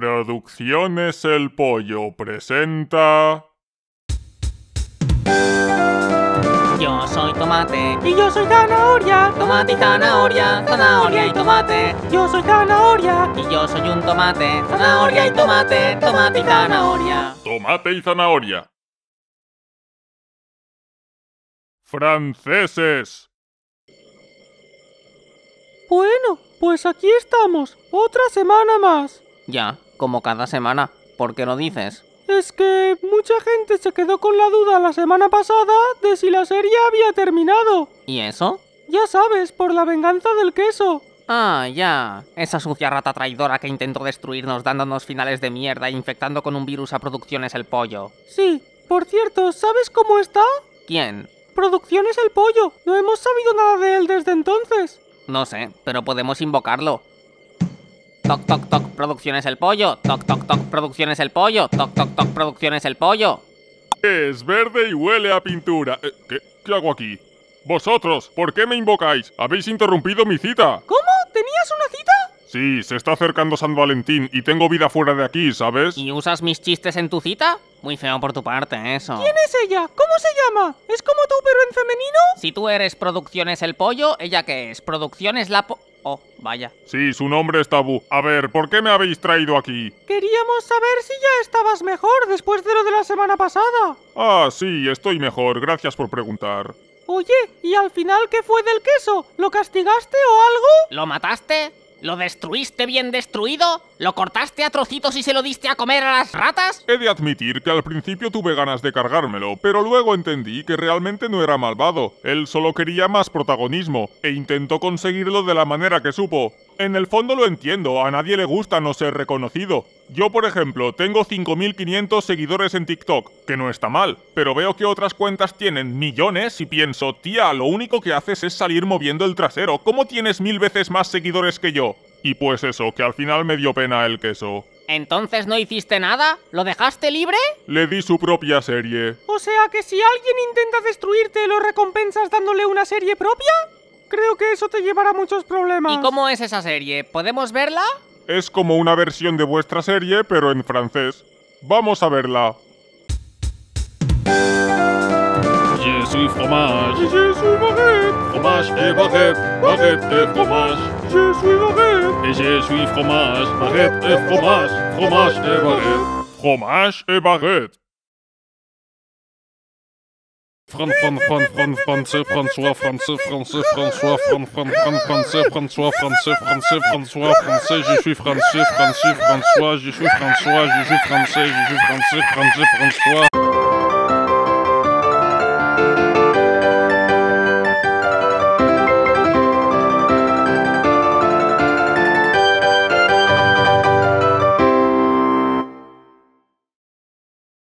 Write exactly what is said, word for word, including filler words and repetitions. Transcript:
Producciones El Pollo presenta... Yo soy tomate. Y yo soy zanahoria. Tomate y zanahoria. Zanahoria y tomate. Yo soy zanahoria. Y yo soy un tomate. Zanahoria y tomate. Tomate y zanahoria. Tomate y zanahoria. ¡Franceses! Bueno, pues aquí estamos. Otra semana más. Ya, como cada semana. ¿Por qué lo dices? Es que mucha gente se quedó con la duda la semana pasada de si la serie había terminado. ¿Y eso? Ya sabes, por la venganza del queso. Ah, ya. Esa sucia rata traidora que intentó destruirnos dándonos finales de mierda e infectando con un virus a Producciones El Pollo. Sí. Por cierto, ¿sabes cómo está? ¿Quién? Producciones El Pollo. No hemos sabido nada de él desde entonces. No sé, pero podemos invocarlo. Toc, toc, toc, Producciones El Pollo. Toc, toc, toc, Producciones El Pollo. Toc, toc, toc, Producciones El Pollo. Es verde y huele a pintura. Eh, ¿qué, ¿Qué hago aquí? Vosotros, ¿por qué me invocáis? Habéis interrumpido mi cita. ¿Cómo? ¿Tenías una cita? Sí, se está acercando San Valentín y tengo vida fuera de aquí, ¿sabes? ¿Y usas mis chistes en tu cita? Muy feo por tu parte, eso. ¿Quién es ella? ¿Cómo se llama? ¿Es como tú, pero en femenino? Si tú eres Producciones El Pollo, ¿ella qué es? Producciones La Po... Oh, vaya. Sí, su nombre es Tabú. A ver, ¿por qué me habéis traído aquí? Queríamos saber si ya estabas mejor después de lo de la semana pasada. Ah, sí, estoy mejor. Gracias por preguntar. Oye, ¿y al final qué fue del queso? ¿Lo castigaste o algo? ¿Lo mataste? ¿Lo destruiste bien destruido? ¿Lo cortaste a trocitos y se lo diste a comer a las ratas? He de admitir que al principio tuve ganas de cargármelo, pero luego entendí que realmente no era malvado. Él solo quería más protagonismo, e intentó conseguirlo de la manera que supo. En el fondo lo entiendo, a nadie le gusta no ser reconocido. Yo, por ejemplo, tengo cinco mil quinientos seguidores en TikTok, que no está mal, pero veo que otras cuentas tienen millones y pienso, tía, lo único que haces es salir moviendo el trasero, ¿cómo tienes mil veces más seguidores que yo? Y pues eso, que al final me dio pena el queso. ¿Entonces no hiciste nada? ¿Lo dejaste libre? Le di su propia serie. O sea que si alguien intenta destruirte, ¿lo recompensas dándole una serie propia? Creo que eso te llevará a muchos problemas. ¿Y cómo es esa serie? ¿Podemos verla? Es como una versión de vuestra serie, pero en francés. Vamos a verla. Je suis fromage. Je suis baguette. Fromage et baguette. Baguette et fromage. Je suis baguette. Et je suis fromage. Baguette et fromage. Fromage et baguette. Fromage et baguette. Fran, Fran, Fran, Fran, Francés, François, Francés, Francés, François, Fran, Fran, Fran, Francés, François, Francés, Francés, François, Francés, je suis Francés, Francés, François, je suis François, je suis Francés, je suis Francés, Francés, François.